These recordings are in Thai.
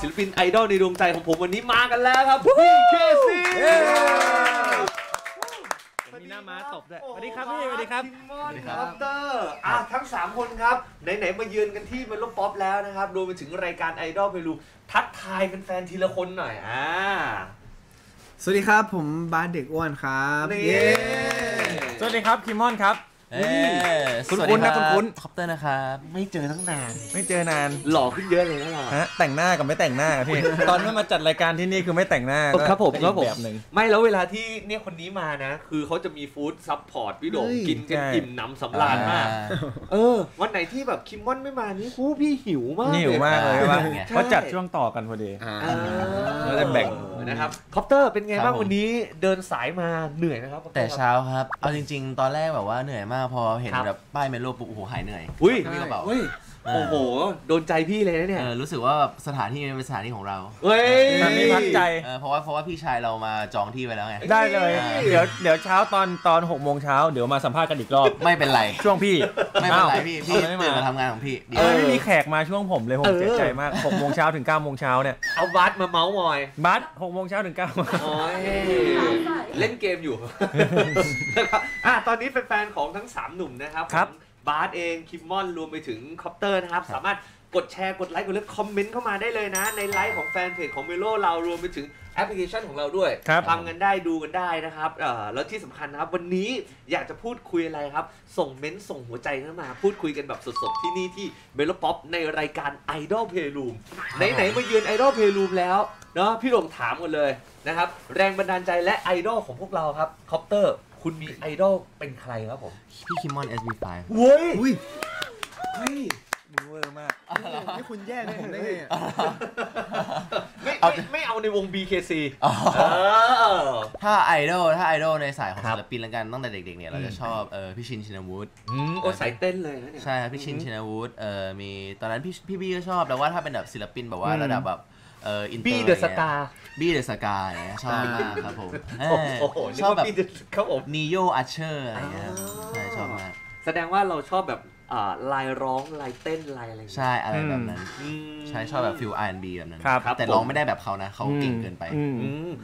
ศิลปินไอดอลในดวงใจของผมวันนี้มากันแล้วครับ BKC มีหน้าม้าตบด้วยสวัสดีครับพี่สวัสดีครับสวัสดีครับเตอร์ทั้ง3คนครับไหนมาเยือนกันที่มันลบป๊อปแล้วนะครับรวมไปถึงรายการไอดอลเพลูทักทายแฟนๆทีละคนหน่อยสวัสดีครับผมบาสเด็กอ้วนครับสวัสดีครับคิมมอนครับคุ้นๆนะคุ้นๆคอปเตอร์นะครับไม่เจอตั้งนานไม่เจอนานหล่อขึ้นเยอะเลยนะหล่อฮะแต่งหน้ากับไม่แต่งหน้าพี่ตอนนี้มาจัดรายการที่นี่คือไม่แต่งหน้าครับผมก็แบบหนึ่งไม่แล้วเวลาที่เนี่ยคนนี้มานะคือเขาจะมีฟู้ดซัพพอร์ตพี่โด่งกินกันอิ่มน้ำสำราญมากวันไหนที่แบบคิมมอนไม่มานี่คู่พี่หิวมากหิวมากเลยว่าเขาจัดช่วงต่อกันพอดีเราจะแบ่งนะครับคอปเตอร์เป็นไงบ้างวันนี้เดินสายมาเหนื่อยนะครับแต่เช้าครับเอาจริงๆตอนแรกแบบว่าเหนื่อยมากพอเห็นแบบป้ายเมโลปุ๊บโอ้โหหายเหนื่อยอุ้ยมีกระเป๋าโอ้โหโดนใจพี่เลยนะเนี่ยรู้สึกว่าสถานที่เป็นสถานที่ของเราเฮ้ยมันไม่พักใจเพราะว่าพี่ชายเรามาจองที่ไว้แล้วไงได้เลยเดี๋ยวเช้าตอน6 โมงเช้าเดี๋ยวมาสัมภาษณ์กันอีกรอบไม่เป็นไรช่วงพี่ไม่เป็นไรพี่ตื่นมาทำงานของพี่ไม่มีแขกมาช่วงผมเลยผมเสียใจมาก6 โมงเช้าถึง9 โมงเช้าเนี่ยเอาบัสมาเมาส์มอยบัส6 โมงเช้าถึง9เล่นเกมอยู่ตอนนี้แฟนๆของทั้ง3หนุ่มนะครับบาสเองคิมมอนรวมไปถึงคอปเตอร์นะครับสามารถกดแชร์กดไลค์กดเลือกคอมเมนต์เข้ามาได้เลยนะในไลฟ์ของแฟนเพจของเมโลเรารวมไปถึงแอปพลิเคชันของเราด้วยฟังกันได้ดูกันได้นะครับแล้วที่สำคัญนะครับวันนี้อยากจะพูดคุยอะไรครับส่งเม้นส่งหัวใจเข้ามาพูดคุยกันแบบสดๆที่นี่ที่เมโลป๊อปในรายการ Idol Playroom ไหนๆมาเยือน Idol Playroom แล้วเนาะพี่หลงถามกันเลยนะครับแรงบันดาลใจและไอดอลของพวกเราครับคอปเตอร์คุณมีไอดอลเป็นใครครับผมพี่คิมมอน SB5 เว้ยเวอร์มากนี่คุณแย่ได้ผมได้เลยไม่เอาในวง BKC ถ้าไอดอลในสายของศิลปินละกันตั้งแต่เด็กๆเนี่ยเราจะชอบพี่ชินชินวุฒิโอ้สายเต้นเลยนะเนี่ยใช่ครับพี่ชินชินวุฒิมีตอนนั้นพี่บี้ก็ชอบแต่ว่าถ้าเป็นแบบศิลปินแบบว่าระดับแบบบี้เดอะสกาเนี่ยชอบมากครับผมชอบแบบเขาอบนีโยอาร์เชอร์อะไรเงี้ยใช่ชอบมากแสดงว่าเราชอบแบบลายร้องลายเต้นลายอะไรใช่อะไรแบบนั้นใช่ชอบแบบฟิล R&B แบบนั้นแต่ร้องไม่ได้แบบเขานะเขาเก่งเกินไป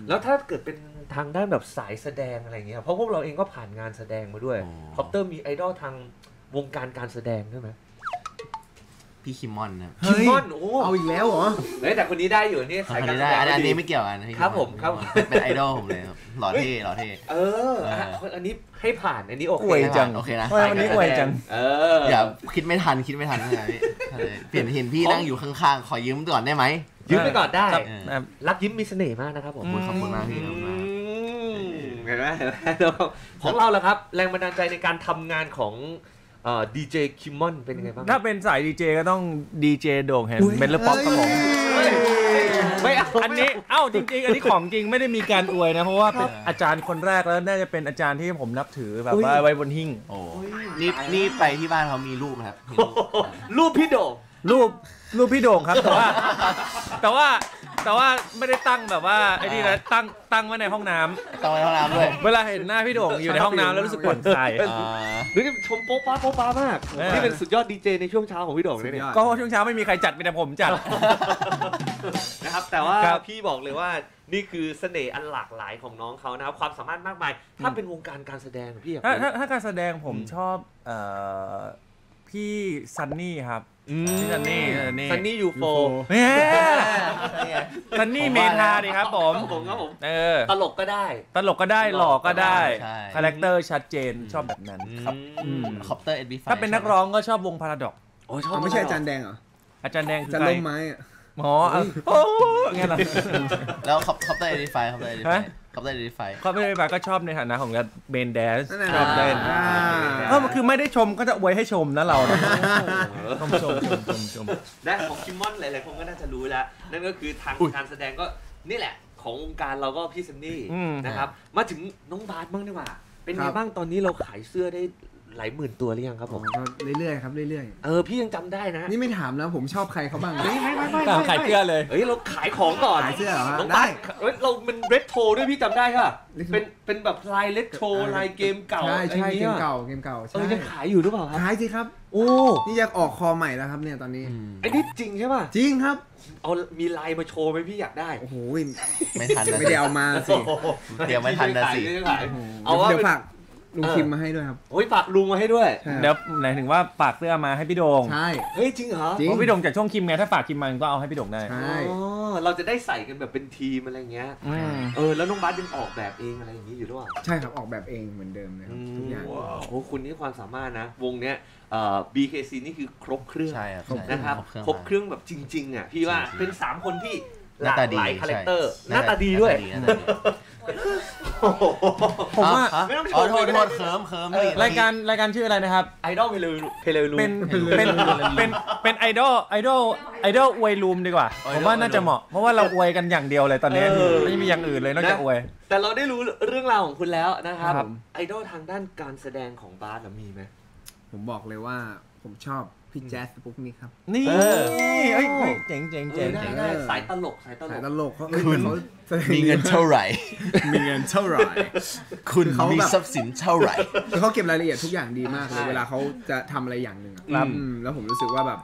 แล้วถ้าเกิดเป็นทางด้านแบบสายแสดงอะไรเงี้ยเพราะพวกเราเองก็ผ่านงานแสดงมาด้วยคอปเตอร์มีไอดอลทางวงการการแสดงใช่ไหมพี่คิมมอนนะคิมมอนโอ้เอาอีกแล้วเหรอแต่คนนี้ได้อยู่นี่สายการแสดงอันนี้ไม่เกี่ยวกันครับผมครับเป็นไอดอลผมเลยครับหล่อเท่อันนี้ให้ผ่านอันนี้โอเคจังโอเคนะวันนี้อวยจังอย่าคิดไม่ทันนะพี่เปลี่ยนเห็นพี่นั่งอยู่ข้างๆขอยืมก่อนได้ไหมยืมไปก่อนได้รักยิ้มมีเสน่ห์มากนะครับผมขอบคุณมากพี่เห็นไหมของเราแหละครับแรงบันดาลใจในการทำงานของดีเจคิมมอนเป็นยังไงบ้างถ้าเป็นสายดีเจก็ต้องดีเจโด่งแห่งเมทัลป๊อปครับผมไม่อันนี้เอ้าจริงๆอันนี้ของจริงไม่ได้มีการอวยนะเพราะว่าเป็นอาจารย์คนแรกแล้วน่าจะเป็นอาจารย์ที่ผมนับถือแบบว่าไว้บนหิ้งโอ้นี่ไปที่บ้านเขามีรูปครับรูปพี่โด่งรูปพี่โด่งครับแต่ว่าไม่ได้ตั้งแบบว่าไอ้นี่นะตั้งไว้ในห้องน้ำตั้งในห้องน้ำด้วยเวลาเห็นหน้าพี่โด่งอยู่ในห้องน้ำแล้วรู้สึกปวดใจนี่ชมโป๊ะป้ามากนี่เป็นสุดยอดดีเจในช่วงเช้าของพี่โด่งเลยเนี่ยก็ช่วงเช้าไม่มีใครจัดเป็นแต่ผมจัดนะครับแต่ว่าพี่บอกเลยว่านี่คือเสน่ห์อันหลากหลายของน้องเขานะครับความสามารถมากมายถ้าเป็นวงการการแสดงพี่ถ้าการแสดงผมชอบพี่ซันนี่ครับซันนี่ยูโฟซันนี่เมธาดีครับผมตลกก็ได้หล่อก็ได้คาแรคเตอร์ชัดเจนชอบแบบนั้นครับคอปเตอร์เอ็ดบีไฟถ้าเป็นนักร้องก็ชอบวงพาราดอกโอ้ชอบไม่ใช่อาจารย์แดงเหรออาจารย์แดงคือใครหมอโอ้ไงล่ะแล้วคอปเตอร์เอ็ดบีไฟคอปเตอร์เอ็ดบีไฟก็ชอบในฐานะของเมนแดนซ์ชอบเล่นก็คือไม่ได้ชมก็จะอวยให้ชมนะเราชมนะของคิมมอนหลายๆคนก็น่าจะรู้แล้วนั่นก็คือทางการแสดงก็นี่แหละของวงการเราก็พี่ซันนี่นะครับมาถึงน้องบาสบ้างดีกว่าเป็นไงบ้างตอนนี้เราขายเสื้อได้ หลายหมื่นตัวหรือยังครับผมเรื่อยๆครับเรื่อยๆพี่ยังจำได้นะนี่ไม่ถามแล้วผมชอบใครเขาบ้างไม่ตามขายเสื้อเลยเฮ้ยเราขายของก่อนขายเสื้อเหรอได้เราเป็นเรทโทรด้วยพี่จำได้ค่ะเป็นแบบลายเรทโทรลายเกมเก่าใช่เกมเก่าใช่ยังขายอยู่หรือเปล่าครับขายสิครับโอ้นี่อยากออกคอใหม่แล้วครับเนี่ยตอนนี้ไอ้นี่จริงใช่ป่ะจริงครับเอามีลายมาโชว์ไหมพี่อยากได้โอ้โหไม่ทันไม่ได้เอามาสิเดี๋ยวไม่ทันนะสิเอาเดี๋ยวฝากลุงคิมมาให้ด้วยครับโอ้ยฝากลุงมาให้ด้วยเดี๋ยวไหนถึงว่าฝากเสื้อมาให้พี่โด่งใช่เฮ้ยจริงเหรอเพราะพี่โด่งจากช่องคิมไงถ้าฝากคิมมาก็เอาให้พี่โด่งได้ใช่เราจะได้ใส่กันแบบเป็นทีมอะไรเงี้ยแล้วน้องบาสยังออกแบบเองอะไรอย่างนี้อยู่ด้วยใช่ครับออกแบบเองเหมือนเดิมเลยครับทุกอย่างโอ้คุณนี่ความสามารถนะวงเนี้ยBKC นี่คือครบเครื่องนะครับครบเครื่องแบบจริงๆอ่ะพี่ว่าเป็น3คนที่หลากหลายคาแรคเตอร์หน้าตาดีด้วยผมว่าไม่ต้องชมเลยเคิร์มรายการชื่ออะไรนะครับไอดอลเพลย์รูมเป็นไอดอลอวยรูมดีกว่าผมว่าน่าจะเหมาะเพราะว่าเราอวยกันอย่างเดียวเลยตอนนี้ไม่มีอย่างอื่นเลยนอกจากอวยแต่เราได้รู้เรื่องราวของคุณแล้วนะครับไอดอลทางด้านการแสดงของบาสมีไหมผมบอกเลยว่าผมชอบพี่แจ๊สปุ๊กนี่ครับนี่เจ๋งได้สายตลกคุณมีเงินเท่าไหร่คุณเขามีทรัพย์สินเท่าไหร่คือเขาเก็บรายละเอียดทุกอย่างดีมากเลยเวลาเขาจะทำอะไรอย่างหนึ่งแล้วผมรู้สึกว่าแบบ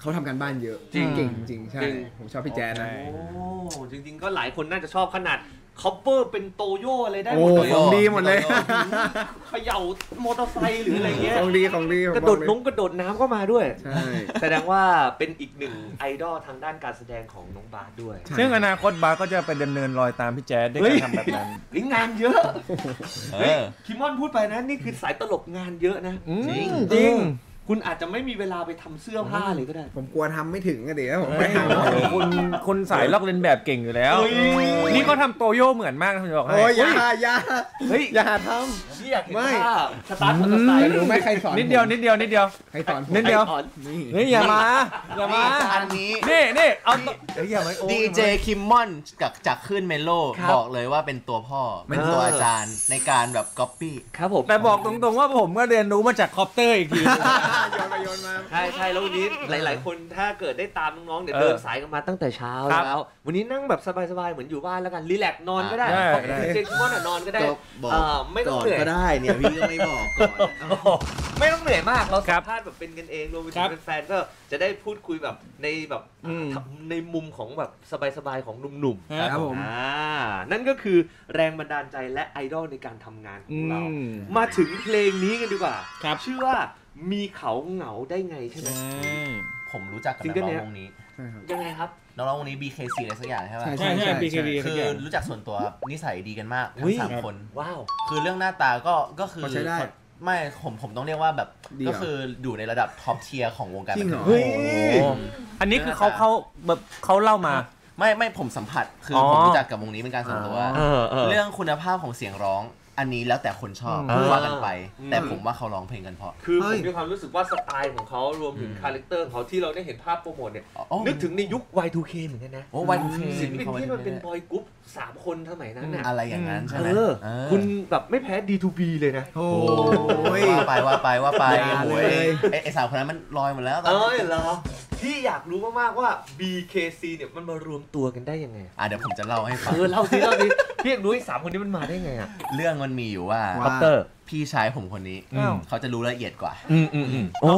เขาทำการบ้านเยอะจริงจริงใช่ผมชอบพี่แจ๊สนะโอ้จริงๆก็หลายคนน่าจะชอบขนาดคัพเปอร์เป็นโตโย่อะไรได้หมดเลยของดีหมดเลยเขย่ามอเตอร์ไซค์หรืออะไรเงี้ยของดีกระโดดน้องกระโดดน้ำก็มาด้วยใช่แสดงว่าเป็นอีกหนึ่งไอดอลทางด้านการแสดงของน้องบาสด้วยซึ่งอนาคตบาสก็จะไปดำเนินรอยตามพี่แจ๊ดด้วยการทำแบบนั้นงานเยอะคิมมอนพูดไปนะนี่คือสายตลกงานเยอะนะจริงคุณอาจจะไม่มีเวลาไปทำเสื้อผ้าเลยก็ได้ผมกลัวทำไม่ถึงอะเดี๋ยวผมไม่ทำคนสายลอกเลียนแบบเก่งอยู่แล้วนี่ก็ทำโตโย่เหมือนมากนะผมจะบอกให้อย่าทำพี่อยากเห็นภาพสตาร์ทมอเตอร์ไซค์รู้ไหมใครสอนนิดเดียวใครสอนนี่อย่ามาอันนี้นี่เอาดีเจคิมมอนจากคลื่นเมโลบอกเลยว่าเป็นตัวพ่อเป็นตัวอาจารย์ในการแบบก๊อปปี้ครับผมแต่บอกตรงๆว่าผมก็เรียนรู้มาจากคอปเตอร์อีกทีโยนมาใช่แล้ววันนี้หลายๆคนถ้าเกิดได้ตามน้องๆเดี๋ยวเดินสายกันมาตั้งแต่เช้าแล้ววันนี้นั่งแบบสบายๆเหมือนอยู่บ้านแล้วกันรีแลกซ์นอนก็ได้เจคิมมอนนอนก็ได้ไม่ต้องเหนื่อยก็ได้เนี่ยพี่ก็ไม่บอกก่อนไม่ต้องเหนื่อยมากเราสัมภาษณ์แบบเป็นกันเองรวมไปถึงแฟนๆก็จะได้พูดคุยแบบในมุมของแบบสบายๆของหนุ่มๆครับผมนั่นก็คือแรงบันดาลใจและไอดอลในการทำงานของเรามาถึงเพลงนี้กันดีกว่าชื่อว่ามีเขาเหงาได้ไงใช่ไหมผมรู้จักกับนักร้องวงนี้ยังไงครับนักร้องวงนี้ BKC อะไรสักอย่างใช่ไหมใช่ BKC คือรู้จักส่วนตัวนิสัยดีกันมากทั้ง3คนว้าวคือเรื่องหน้าตาก็คือไม่ผมต้องเรียกว่าแบบก็คืออยู่ในระดับท็อปเทียร์ของวงการบันเทิงอันนี้คือเขาแบบเขาเล่ามาไม่ผมสัมผัสคือผมรู้จักกับวงนี้เป็นการส่วนตัวเรื่องคุณภาพของเสียงร้องอันนี้แล้วแต่คนชอบว่ากันไปแต่ผมว่าเขาร้องเพลงกันเพราะคือผมมีความรู้สึกว่าสไตล์ของเขารวมถึงคาแรคเตอร์เขาที่เราได้เห็นภาพโปรโมทเนี่ยนึกถึงในยุค Y2K เหมือนกันนะโอ้ Y2K ศิลปินที่มันเป็นบอยกรุ๊ป3คนสมัยนั้นน่ะอะไรอย่างนั้นใช่ไหมคุณแบบไม่แพ้ D2B เลยนะโอ้ยว่าไปโอ้ยไอสาวคนนั้นมันลอยหมดแล้วเหรอที่อยากรู้มากๆว่า BKC เนี่ยมันมารวมตัวกันได้ยังไงเดี๋ยวผมจะเล่าให้ฟังเล่าสิพี่อยากรู้ไอ้3คนนี้มันมาได้ไงเรื่องมันมีอยู่ว่าพี่ชายผมคนนี้เขาจะรู้ละเอียดกว่าอ๋อ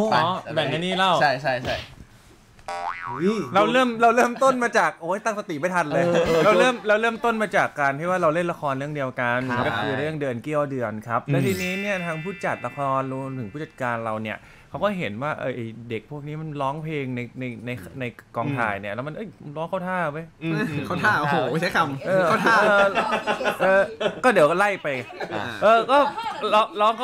แบ่งกันนี่เล่าใช่เราเริ่มต้นมาจากโอ้ยตั้งสติไม่ทันเลยเราเริ่มต้นมาจากการที่ว่าเราเล่นละครเรื่องเดียวกันก็คือเรื่องเดินเกี้ยวเดือนครับและทีนี้เนี่ยทางผู้จัดละครรวมถึงผู้จัดการเราเนี่ยเขาก็เห็นว่าเด็กพวกนี้มันร้องเพลงในกองถ่ายเนี่ยแล้วมันร้องเข้าท่าไว้เขาท่าโอ้โหใช้คำเขาท่าก็เดี๋ยวก็ไล่ไปก็ร้องเ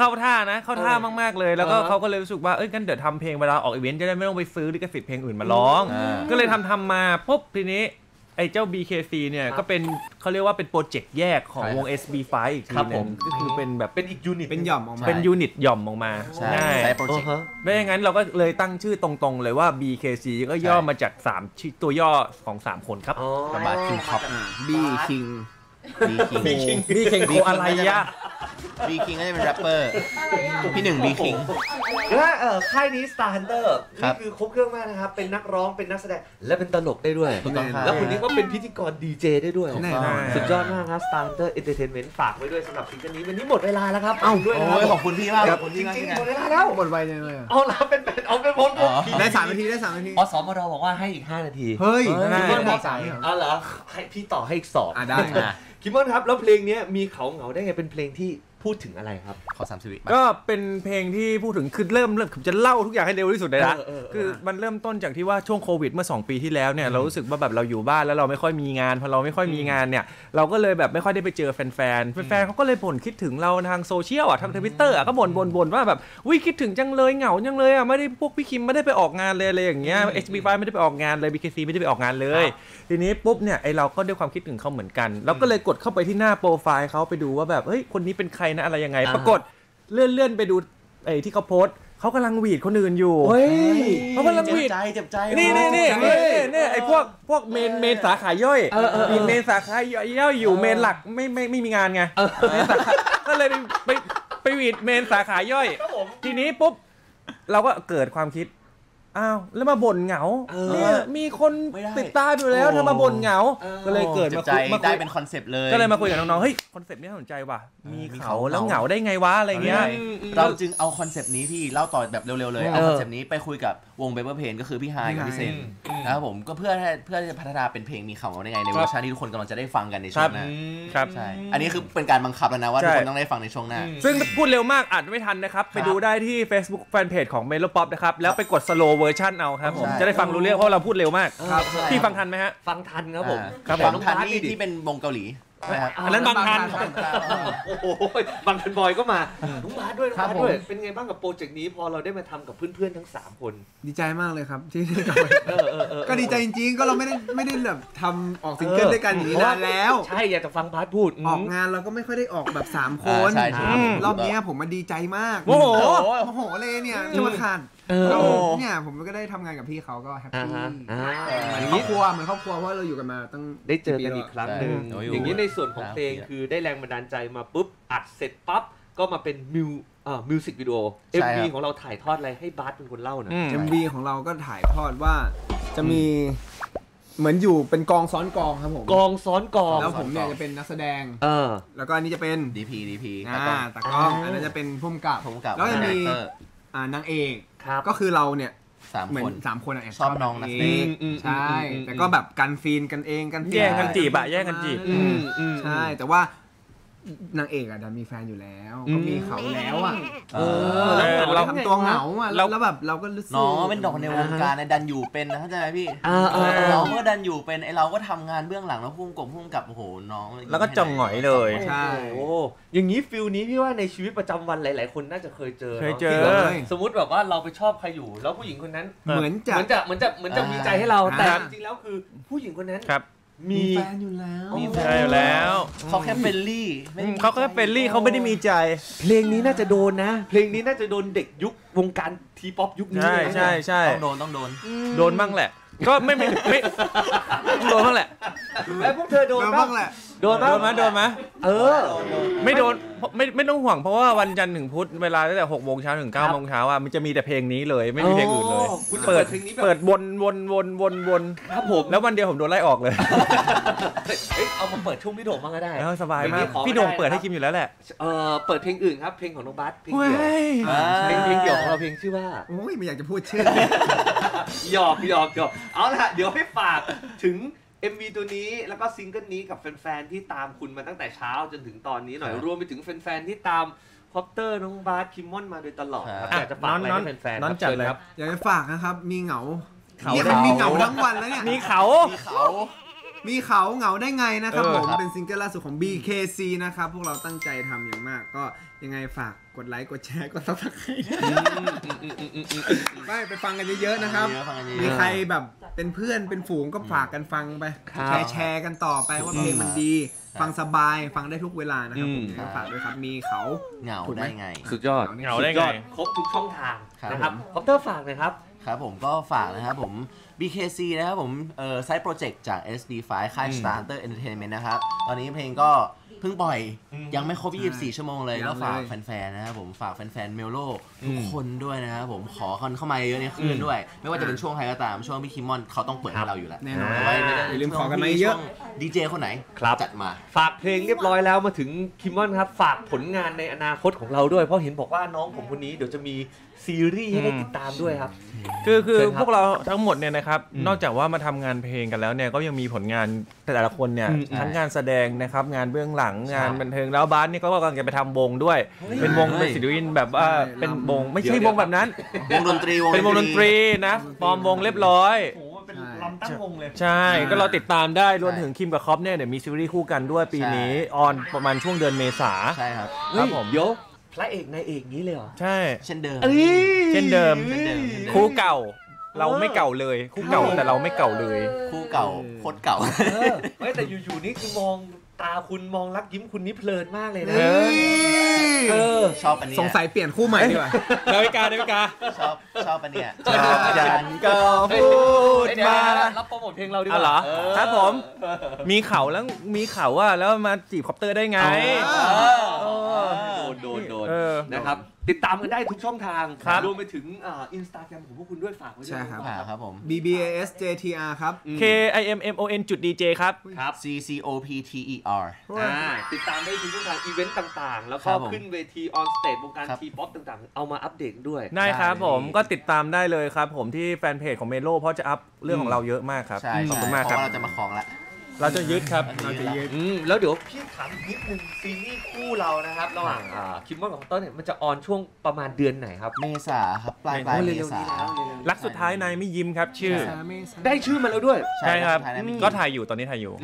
ข้าท่านะเข้าท่ามากๆเลยแล้วก็เขาก็เลยรู้สึกว่างั้นเดี๋ยวทำเพลงเวลาออกอีเวนต์จะได้ไม่ต้องไปซื้อลิขสิทธิ์เพลงอื่นมาร้องก็เลยทำมาปุ๊บทีนี้ไอ้เจ้า BKC เนี่ยก็เป็นเขาเรียกว่าเป็นโปรเจกต์แยกของวง SB5 อีกทีนึงก็คือเป็นแบบเป็นอีกยูนิตเป็นหย่อมออกมาเป็นยูนิตหย่อมออกมาใช่โปรเจกต์ไม่อย่างนั้นเราก็เลยตั้งชื่อตรงๆเลยว่า BKC ก็ย่อมาจาก3ตัวย่อของ3คนครับประมาณคิงครับ B คิง บีคิงโคอะไรยะบีคิงก็จะเป็นแรปเปอร์พี่หนึ่งบีคิงและค่ายนี้ Star Hunter นี่คือครบเครื่องมากนะครับเป็นนักร้องเป็นนักแสดงและเป็นตลกได้ด้วยแล้วคนนี้ก็เป็นพิธีกรดีเจได้ด้วยสุดยอดมากครับ Star Hunter Entertainment ฝากไว้ด้วยสำหรับซิงเกิลนี้วันนี้หมดเวลาแล้วครับเอ้าด้วยขอบคุณพี่มากจริงๆหมดเวลาแล้วหมดไวเลยเอาละเป็นเอาเป็นพ้นได้3 นาทีได้3 นาทีอสมรบอกว่าให้อีก5 นาทีเฮ้ยไม่บอกสายอ๋อเหรอให้พี่ต่อให้อีก2ได้คิมบอนครับแล้วเพลงนี้มีเขาเหงาได้ไงเป็นเพลงที่พูดถึงอะไรครับขอ30 วิก็เป็นเพลงที่พูดถึงคือเริ่มผมจะเล่าทุกอย่างให้เร็วที่สุดเลยนะคือมันเริ่มต้นจากที่ว่าช่วงโควิดเมื่อ2 ปีที่แล้วเนี่ยเรารู้สึกว่าแบบเราอยู่บ้านแล้วเราไม่ค่อยมีงานพอเราไม่ค่อยมีงานเนี่ยเราก็เลยแบบไม่ค่อยได้ไปเจอแฟนๆเขาก็เลยบ่นคิดถึงเราทางโซเชียลอ่ะทาง Twitter อ่ะก็บ่นว่าแบบอุ๊ยคิดถึงจังเลยเหงาจังเลยอ่ะไม่ได้พวกพี่คิมไม่ได้ไปออกงานเลยอะไรอย่างเงี้ย HB5 ไม่ได้ไปออกงานเลย BKC ไม่ได้ไปออกงานเลยทีนี้ปุ๊บเนี่ยไอเราก็ด้วยความคิดถึงเขาเหมือนกันเราก็เลยกดเข้าไปที่หน้าโปรไฟล์เขาไปดูว่าแบบเฮ้ยคนนี้เป็นใครนะอะไรยังไงปรากฏเลื่อนไปดูไอ้ที่เขาโพสเขากำลังหวีดคนอื่นอยู่เขากำลังหวีดเจ็บใจนี่ไอ้พวกเมนสาขาย่อยมีเมนสาขาย่อยอยู่เมนหลักไม่มีงานไงก็เลยไปหวีดเมนสาขาย่อยทีนี้ปุ๊บเราก็เกิดความคิดอ้าวแล้วมาบ่นเหงาเนี่ยมีคนติดตามอยู่แล้วเธอมาบ่นเหงาก็เลยเกิดมาได้เป็นคอนเซปต์เลยก็เลยมาคุยกับน้องๆเฮ้ยคอนเซปต์นี้น่าสนใจว่ะมีเขาแล้วเหงาได้ไงวะอะไรเงี้ยเราจึงเอาคอนเซปต์นี้พี่เล่าต่อแบบเร็วๆเลยเอาคอนเซปต์นี้ไปคุยกับวงเบเบอร์เพนก็คือพี่ไฮกับพี่เซนนะครับผมก็เพื่อจะพัฒนาเป็นเพลงมีเขาได้ไงในเวอร์ชันที่ทุกคนกำลังจะได้ฟังกันในช่วงหน้าครับใช่อันนี้คือเป็นการบังคับแล้วนะว่าทุกคนต้องได้ฟังในช่วงหน้าซึ่งพูดเร็วมากอัดไม่ทันนะครับไปดูได้ที่ Facebook Fanpage ของ Melopop นะครับแล้วไปกดslowเวอร์ชันเอาครับผมจะได้ฟังรู้เรื่องเพราะเราพูดเร็วมากพี่ฟังทันไหมฮะฟังทันครับผมฟังทันที่เป็นวงเกาหลีอันนั้นบางทันโอ้โหบางทันบอยก็มาลุงบาสด้วยเป็นไงบ้างกับโปรเจกต์นี้พอเราได้มาทำกับเพื่อนๆทั้ง3คนดีใจมากเลยครับที่ได้กลับมาก็ดีใจจริงๆก็เราไม่ได้แบบทำออกซิงเกิลด้วยกันอย่างนี้นานแล้วใช่อยากจะฟังบาสพูดออกงานเราก็ไม่ค่อยได้ออกแบบ3 คนรอบนี้ผมมันดีใจมากโอ้โหเลยเนี่ยจะมาขาดเนี่ยผมก็ได้ทำงานกับพี่เขาก็แฮปปี้เหมือนครอบครัวเพราะเราอยู่กันมาตั้งได้เจอกันอีกครั้งหนึ่งอย่างนี้ในส่วนของเพลงคือได้แรงบันดาลใจมาปุ๊บอัดเสร็จปั๊บก็มาเป็นมิวสิกวิดีโอ MV ของเราถ่ายทอดอะไรให้บาสเป็นคนเล่านะ MV ของเราก็ถ่ายทอดว่าจะมีเหมือนอยู่เป็นกองซ้อนกองครับผมกองซ้อนกองแล้วผมเนี่ยจะเป็นนักแสดงแล้วก็อันนี้จะเป็น DP ตากล้องอันนั้นจะเป็นผู้กำกับแล้วจะมีนางเอกก็คือเราเนี่ยเหมือน3 คนแอบชอบน้องนักเตะใช่แต่ก็แบบกันฟีนกันเองกันแย่งกันจีบอะแย่งกันจีบใช่แต่ว่านางเอกอะดันมีแฟนอยู่แล้วก็มีเขาแล้วอะเราทำตัวเหงาอะแล้วแบบเราก็รู้สึกน้องเป็นดอกในวงการในดันอยู่เป็นนะเข้าใจไหมพี่เราก็ดันอยู่เป็นไอเราก็ทำงานเบื้องหลังแล้วพุ่งกับโอ้โหน้องแล้วก็จ่องหงอยเลยใช่โอ้อย่างนี้ฟิลนี้พี่ว่าในชีวิตประจำวันหลายๆคนน่าจะเคยเจอสมมติแบบว่าเราไปชอบใครอยู่แล้วผู้หญิงคนนั้นเหมือนจะมีใจให้เราแต่จริงแล้วคือผู้หญิงคนนั้นมีแฟนอยู่แล้วเขาแค่เฟรนลี่เขาไม่ได้มีใจเพลงนี้น่าจะโดนนะเพลงนี้น่าจะโดนเด็กยุควงการทีป๊อปยุคนี้ใช่ต้องโดนมั่งแหละก็ไม่โดนมั่งแหละไอ้พวกเธอโดนมั่งแหละโดนไหมไม่ต้องห่วงเพราะว่าวันจันทร์ถึงพุธเวลาตั้งแต่6 โมงเช้าถึง9 โมงเช้าอ่ะมันจะมีแต่เพลงนี้เลยไม่มีเพลงอื่นเลยเปิดวนครับผมแล้ววันเดียวผมโดนไล่ออกเลยเอามาเปิดช่วงพี่โด่งบ้างก็ได้สบายมากพี่โด่งเปิดให้คิมอยู่แล้วแหละเปิดเพลงอื่นครับเพลงของน้องบัสเพลงเดี่ยวของเราเพลงชื่อว่าโอ้ยไม่อยากจะพูดชื่อหยอกเอาล่ะเดี๋ยวให้ฝากถึงMV ตัวนี้แล้วก็ซิงเกิลนี้กับแฟนๆที่ตามคุณมาตั้งแต่เช้าจนถึงตอนนี้หน่อยรวมไปถึงแฟนๆที่ตามคอปเตอร์น้องบาสคิมมอนมาโดยตลอดอยากจะฝากอะไรให้แฟนๆน้องจัดเลยครับอยากจะฝากนะครับมีเหงาทั้งวันแล้วเนี่ยมีเขาเหงาได้ไงนะครับผมเป็นซิงเกิลล่าสุดของ BKC นะครับพวกเราตั้งใจทำอย่างมากก็ยังไงฝากกดไลค์กดแชร์กดซับสไครต์ไปฟังกันเยอะๆนะครับมีใครแบบเป็นเพื่อนเป็นฝูงก็ฝากกันฟังไปแชร์กันต่อไปว่าเพลงมันดีฟังสบายฟังได้ทุกเวลานะครับผมฝากด้วยครับมีเขาเหงาได้ไงสุดยอดครบทุกช่องทางนะครับคอปเตอร์ฝากเลยครับ ครับผมก็ฝากนะครับผม BKC นะครับผมไซต์โปรเจกต์จาก SD5 ค่าย Starter Entertainment นะครับตอนนี้เพลงก็เพิ่งปล่อยยังไม่ครบ24ชั่วโมงเลยก็ฝากแฟนๆนะครับผมฝากแฟนๆเมโลทุกคนด้วยนะครับผมขอเข้ามาเยอะในคลื่นด้วยไม่ว่าจะเป็นช่วงใครก็ตามช่วงพี่คิมมอนเขาต้องเปิดให้เราอยู่แล้วอย่าลืมขอกันมาเยอะดีเจคนไหนจัดมาฝากเพลงเรียบร้อยแล้วมาถึงคิมมอนครับฝากผลงานในอนาคตของเราด้วยเพราะเห็นบอกว่าน้องผมคนนี้เดี๋ยวจะมีซีรีส์ให้ได้ติดตามด้วยครับคือพวกเราทั้งหมดเนี่ยนะครับนอกจากว่ามาทำงานเพลงกันแล้วเนี่ยก็ยังมีผลงานแต่ละคนเนี่ยทั้งงานแสดงนะครับงานเบื้องหลังงานบันเทิงแล้วบาสนี่ก็กำลังจะไปทำวงด้วยเป็นวงเป็นศิลปินแบบว่าเป็นวงไม่ใช่วงแบบนั้นวงดนตรีเป็นวงดนตรีนะปลอมวงเรียบร้อยลำตั้งวงเลยใช่ก็เราติดตามได้รวมถึงคิมกับคอปเนี่ยเดี๋ยวมีซีรีส์คู่กันด้วยปีนี้ออนประมาณช่วงเดือนเมษาใช่ครับครับผมยกพระเอกนายเอกนี้เลยเหรอใช่เช่นเดิมคู่เก่าเราไม่เก่าเลยคู่เก่าแต่เราไม่เก่าเลยคู่เก่าโคตรเก่าเฮ้ยแต่อยู่ๆนี่คือมองตาคุณมองรักยิ้มคุณนี่เพลินมากเลยนะชอบอันนี้สงสัยเปลี่ยนคู่ใหม่ดีกว่านาฬิกาชอบอันนี้ฉันก็พูดมารับโปรโมทเพลงเราดีกว่าเหรอครับผมมีข่าวว่าแล้วมาจีบคอปเตอร์ได้ไงโดนนะครับติดตามกันได้ทุกช่องทางรวมไปถึงอินสตาแกรมของพวกคุณด้วยฝากไว้ด้วยครับผม BBASJTR ครับ KIMMON.DJ ครับ CCOPTER ติดตามได้ทุกช่องทางอีเวนต์ต่างๆแล้วก็ขึ้นเวทีออนสเตจวงการทีป๊อปต่างๆเอามาอัปเดตด้วยได้ครับผมก็ติดตามได้เลยครับผมที่แฟนเพจของเมโลเพราะจะอัพเรื่องของเราเยอะมากครับขอบคุณมากครับเราจะมาของละเราจะยึดครับเราจะยึดแล้วเดี๋ยวพี่ถามนิดนึงซีรีส์คู่เรานะครับระหว่างคิมมอนกับคอปเตอร์เนี่ยมันจะออนช่วงประมาณเดือนไหนครับเมษาครับปลายเมษารักสุดท้ายนายไม่ยิ้มครับชื่อได้ชื่อมาแล้วด้วยใช่ครับก็ถ่ายอยู่ตอนนี้ถ่ายอยู่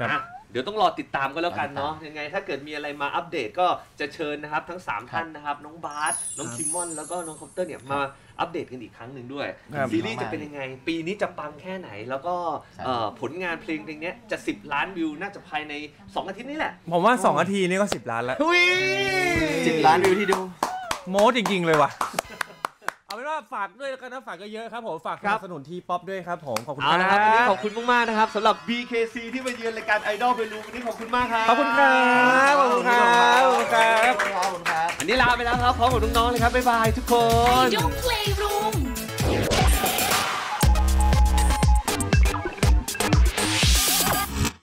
ครับเดี๋ยวต้องรอติดตามก็แล้วกันเนาะยังไงถ้าเกิดมีอะไรมาอัปเดตก็จะเชิญนะครับทั้ง3ท่านนะครับน้องบาสน้องคิมมอนแล้วก็น้องคอปเตอร์เนี่ยมาอัปเดตกันอีกครั้งหนึ่งด้วยซีรีส์จะเป็นยังไงปีนี้จะปังแค่ไหนแล้วก็ผลงานเพลงเพลงนี้จะ10ล้านวิวน่าจะภายใน2อาทิตย์นี่แหละผมว่า2อาทิตย์นี่ก็10ล้านแล้ว10ล้านวิวที่ดูโม้จริงๆเลยว่ะเอาเป็นว่าฝากด้วยกันนะฝากก็เยอะครับผมฝากสนับสนุนทีป๊อปด้วยครับผมขอบคุณนะครับวันนี้ขอบคุณมากๆนะครับสำหรับ BKC ที่มาเยือนรายการไอดอลเบลูวันนี้ขอบคุณมากครับขอบคุณครับขอบคุณครับขอบคุณครับอันนี้ลาไปแล้วครับพร้อมกับน้องๆเลยครับบ๊ายบายทุกคน